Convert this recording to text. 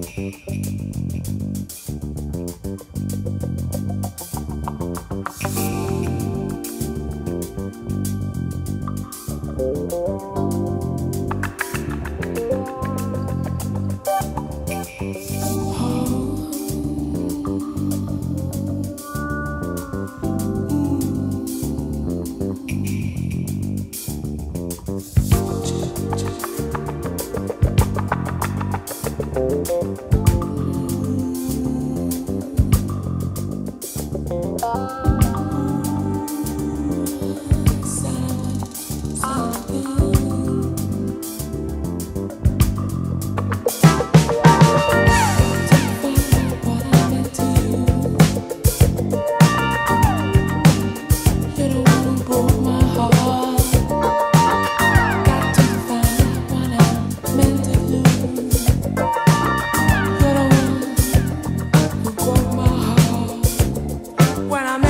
When I'm